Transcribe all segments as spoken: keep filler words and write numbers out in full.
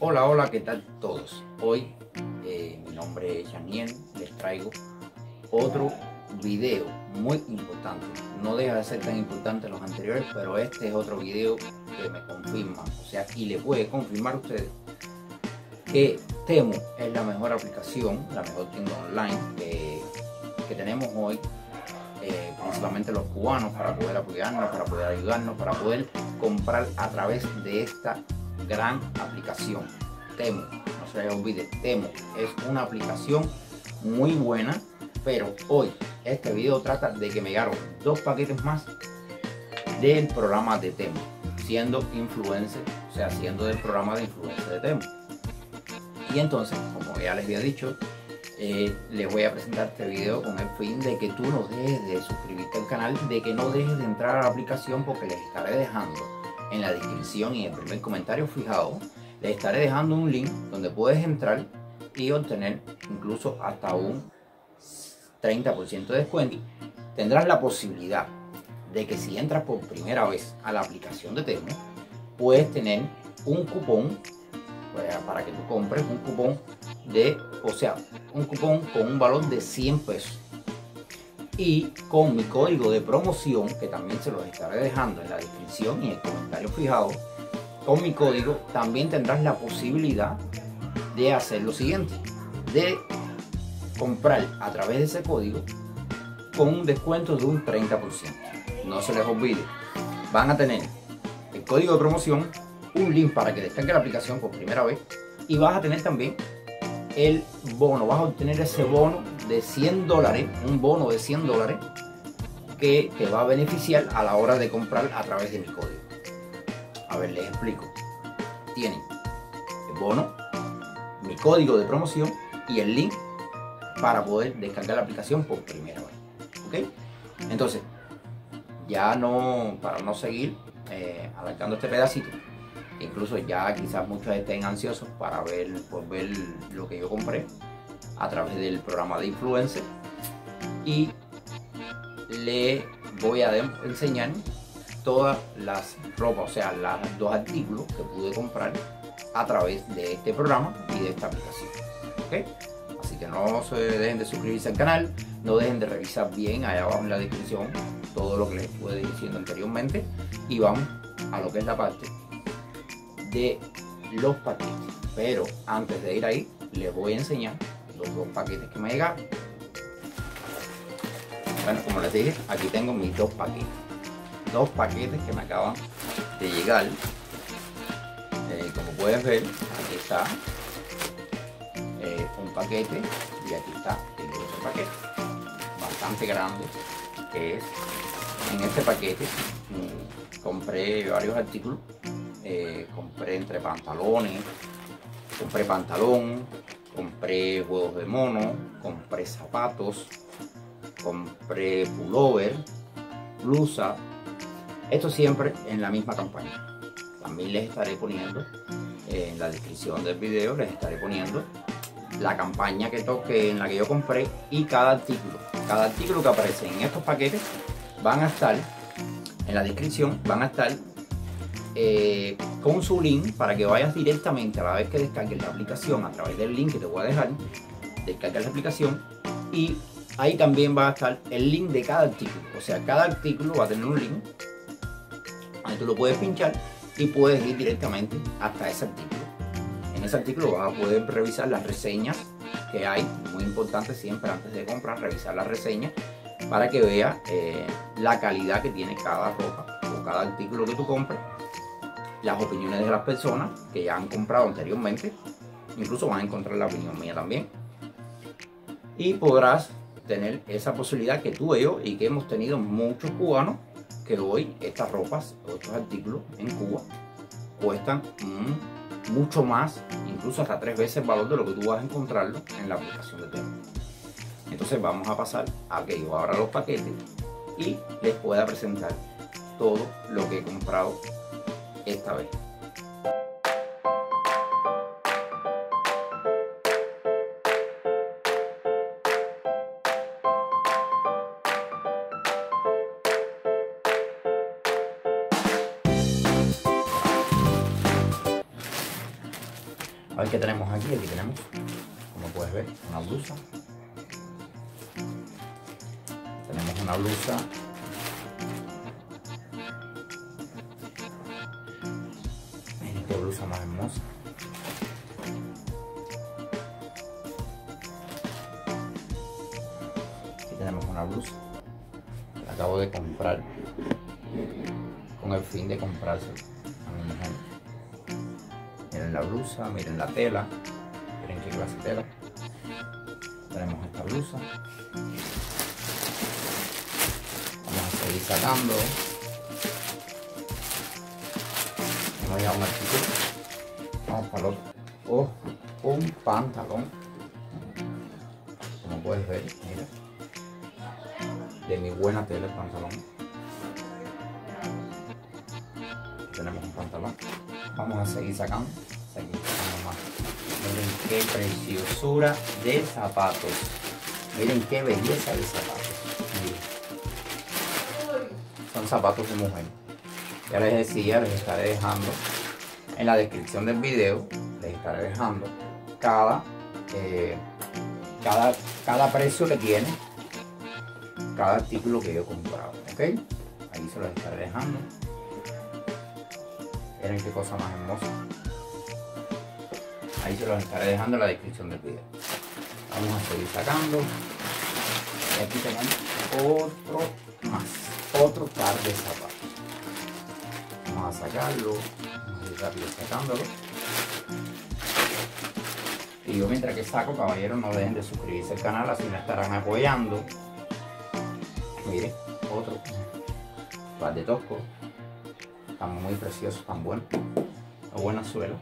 Hola, hola, ¿qué tal todos? Hoy eh, mi nombre es Janiel, les traigo otro video muy importante. No deja de ser tan importante los anteriores, pero este es otro video que me confirma, o sea, y le puede confirmar a ustedes que Temu es la mejor aplicación, la mejor tienda online eh, que tenemos hoy, eh, principalmente los cubanos, para poder apoyarnos, para poder ayudarnos, para poder comprar a través de esta gran aplicación Temu. No se les olvide, Temu es una aplicación muy buena, pero hoy este video trata de que me llegaron dos paquetes más del programa de Temu, siendo influencer, o sea, siendo del programa de influencer de Temu. Y entonces, como ya les había dicho, eh, les voy a presentar este video con el fin de que tú no dejes de suscribirte al canal, de que no dejes de entrar a la aplicación, porque les estaré dejando en la descripción y en el primer comentario fijado, les estaré dejando un link donde puedes entrar y obtener incluso hasta un treinta por ciento de descuento. Tendrás la posibilidad de que si entras por primera vez a la aplicación de Temu, puedes tener un cupón para que tú compres un cupón de, o sea, un cupón con un valor de cien pesos. Y con mi código de promoción, que también se los estaré dejando en la descripción y en el comentario fijado, con mi código también tendrás la posibilidad de hacer lo siguiente, de comprar a través de ese código con un descuento de un treinta por ciento. No se les olvide, van a tener el código de promoción, un link para que descargue la aplicación por primera vez, y vas a tener también el bono, vas a obtener ese bono de cien dólares, un bono de cien dólares que te va a beneficiar a la hora de comprar a través de mi código. A ver, les explico. Tienen el bono, mi código de promoción y el link para poder descargar la aplicación por primera vez. ¿Ok? Entonces, ya no, para no seguir eh, alargando este pedacito, incluso ya quizás muchos estén ansiosos para ver, por ver lo que yo compré a través del programa de influencer, y le voy a enseñar todas las ropas, o sea, los dos artículos que pude comprar a través de este programa y de esta aplicación. ¿Okay? Así que no se dejen de suscribirse al canal, no dejen de revisar bien allá abajo en la descripción todo lo que les estuve diciendo anteriormente, y vamos a lo que es la parte de los paquetes. Pero antes de ir ahí, les voy a enseñar los dos paquetes que me llegaron. Bueno, como les dije, aquí tengo mis dos paquetes. Dos paquetes que me acaban de llegar. Eh, como pueden ver, aquí está eh, un paquete y aquí está el otro paquete. Bastante grande que es. En este paquete mm, compré varios artículos. Eh, compré entre pantalones, compré pantalón, compré huevos de mono, compré zapatos, compré pullover, blusa. Esto siempre en la misma campaña. También les estaré poniendo eh, en la descripción del video, les estaré poniendo la campaña que toque, en la que yo compré, y cada artículo, cada artículo que aparece en estos paquetes van a estar en la descripción, van a estar Eh, con su link para que vayas directamente a la vez que descargues la aplicación, a través del link que te voy a dejar, descargas la aplicación, y ahí también va a estar el link de cada artículo. O sea, cada artículo va a tener un link, ahí tú lo puedes pinchar y puedes ir directamente hasta ese artículo. En ese artículo vas a poder revisar las reseñas que hay, muy importante siempre antes de comprar, revisar las reseñas para que veas eh, la calidad que tiene cada ropa o cada artículo que tú compras, las opiniones de las personas que ya han comprado anteriormente, incluso van a encontrar la opinión mía también, y podrás tener esa posibilidad que tuve yo y que hemos tenido muchos cubanos, que hoy estas ropas o estos artículos en Cuba cuestan mmm, mucho más, incluso hasta tres veces el valor de lo que tú vas a encontrarlo en la aplicación de Temu. Entonces vamos a pasar a que yo abra los paquetes y les pueda presentar todo lo que he comprado esta vez. A ver qué tenemos aquí. Aquí tenemos, como puedes ver, una blusa. Tenemos una blusa qué blusa más hermosa. Aquí tenemos una blusa que la acabo de comprar con el fin de comprársela a mi mujer. Miren la blusa, miren la tela, miren qué clase de tela. Tenemos esta blusa. Vamos a seguir sacando. Vamos a un artículo. Vamos para el otro. Oh, un pantalón. Como puedes ver, mira. De mi buena tela el pantalón. Aquí tenemos un pantalón. Vamos a seguir sacando. Seguir sacando más. Miren qué preciosura de zapatos. Miren qué belleza de zapatos. Miren. Son zapatos de mujer. Ya les decía, les estaré dejando en la descripción del video, les estaré dejando cada, eh, cada, cada precio que tiene, cada artículo que yo he comprado, ¿ok? Ahí se los estaré dejando. Miren qué cosa más hermosa. Ahí se los estaré dejando en la descripción del video. Vamos a seguir sacando. Y aquí tenemos otro más, otro par de zapatos. Vamos a sacarlo, vamos a ir rápido sacándolo. Y yo mientras que saco, caballeros, no dejen de suscribirse al canal, así me estarán apoyando. Miren, otro par de toscos, están muy preciosos, tan buenos, la buena suela.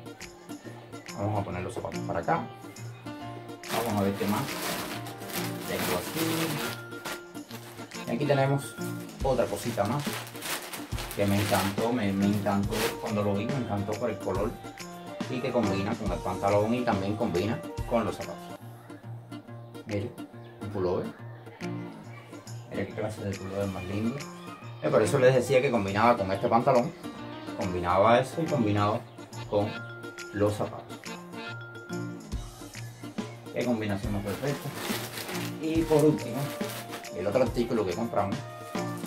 Vamos a poner los zapatos para acá. Vamos a ver qué más tengo aquí. Y aquí tenemos otra cosita más que me encantó, me, me encantó cuando lo vi, me encantó por el color y que combina con el pantalón y también combina con los zapatos. Miren, un pullover. Miren qué clase de pullover más lindo. Y por eso les decía que combinaba con este pantalón, combinaba eso y combinaba con los zapatos. Qué combinación más perfecta. Y por último, el otro artículo que compramos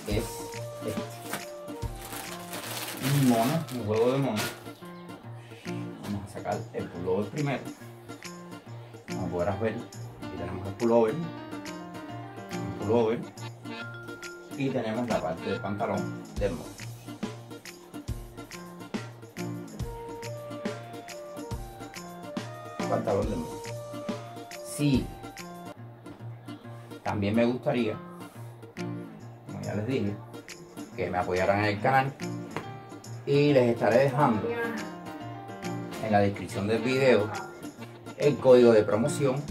es este. Un mono, un huevo de mono. Vamos a sacar el pullover primero. Como podrás ver, aquí tenemos el pullover, el pullover y tenemos la parte del pantalón del mono. El pantalón del mono. Sí, también me gustaría, como ya les dije, que me apoyaran en el canal. Y les estaré dejando en la descripción del video el código de promoción,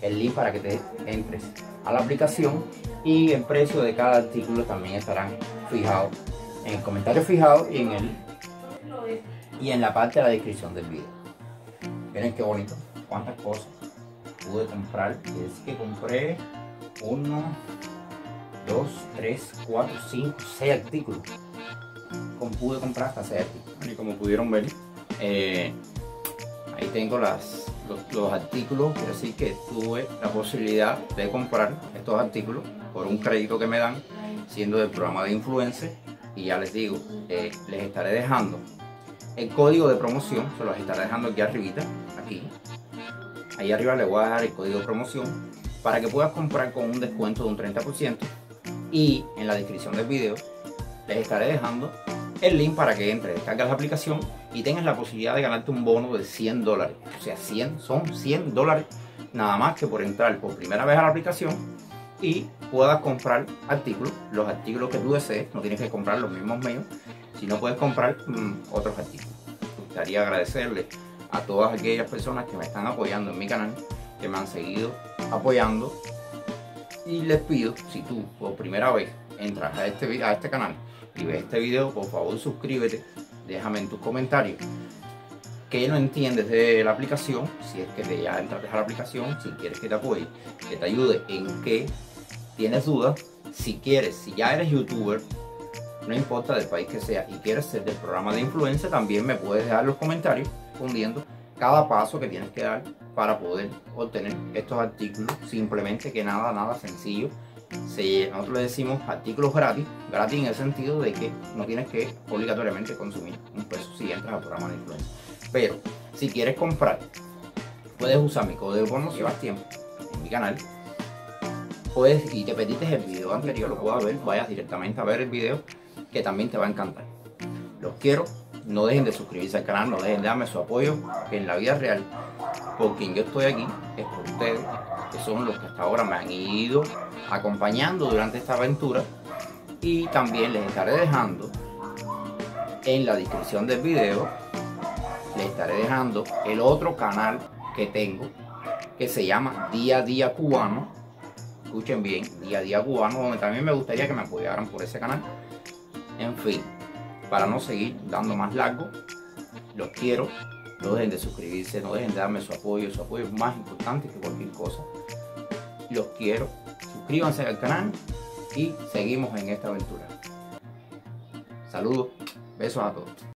el link para que te entres a la aplicación y el precio de cada artículo también estarán fijados en el comentario fijado y en, el, y en la parte de la descripción del video. Miren qué bonito, cuántas cosas pude comprar. Es que compré uno, dos, tres, cuatro, cinco, seis artículos. Pude comprar hasta seis artículos. Y como pudieron ver, eh, ahí tengo las, los, los artículos. Quiero decir que tuve la posibilidad de comprar estos artículos por un crédito que me dan siendo del programa de influencer. Y ya les digo, eh, les estaré dejando el código de promoción, se los estaré dejando aquí arribita, aquí ahí arriba les voy a dejar el código de promoción para que puedas comprar con un descuento de un treinta por ciento. Y en la descripción del video les estaré dejando el link para que entre, descargas la aplicación y tengas la posibilidad de ganarte un bono de cien dólares. O sea, cien, son cien dólares nada más que por entrar por primera vez a la aplicación y puedas comprar artículos, los artículos que tú desees. No tienes que comprar los mismos míos, sino puedes comprar mmm, otros artículos. Me gustaría agradecerle a todas aquellas personas que me están apoyando en mi canal, que me han seguido apoyando. Y les pido, si tú por primera vez entras a este, a este canal y ves este video, por favor suscríbete, déjame en tus comentarios que no entiendes de la aplicación, si es que te ya entraste a la aplicación, si quieres que te apoye, que te ayude, en qué tienes dudas, si quieres, si ya eres youtuber, no importa del país que sea, y quieres ser del programa de influencer, también me puedes dejar los comentarios respondiendo cada paso que tienes que dar para poder obtener estos artículos. Simplemente que nada, nada sencillo. Se, nosotros le decimos artículos gratis, gratis en el sentido de que no tienes que obligatoriamente consumir un peso si entras al programa de influencer. Pero si quieres comprar, puedes usar mi código bono, llevas tiempo en mi canal. Puedes, y te pediste el video anterior, lo puedas ver, vayas directamente a ver el video que también te va a encantar. Los quiero, no dejen de suscribirse al canal, no dejen de darme su apoyo en la vida real. Por quien yo estoy aquí es por ustedes, que son los que hasta ahora me han ido acompañando durante esta aventura, y también les estaré dejando en la descripción del video, les estaré dejando el otro canal que tengo que se llama Día a Día Cubano. Escuchen bien, Día a Día Cubano, donde también me gustaría que me apoyaran por ese canal. En fin, para no seguir dando más largo, los quiero. No dejen de suscribirse, no dejen de darme su apoyo, su apoyo es más importante que cualquier cosa. Los quiero, suscríbanse al canal y seguimos en esta aventura. Saludos, besos a todos.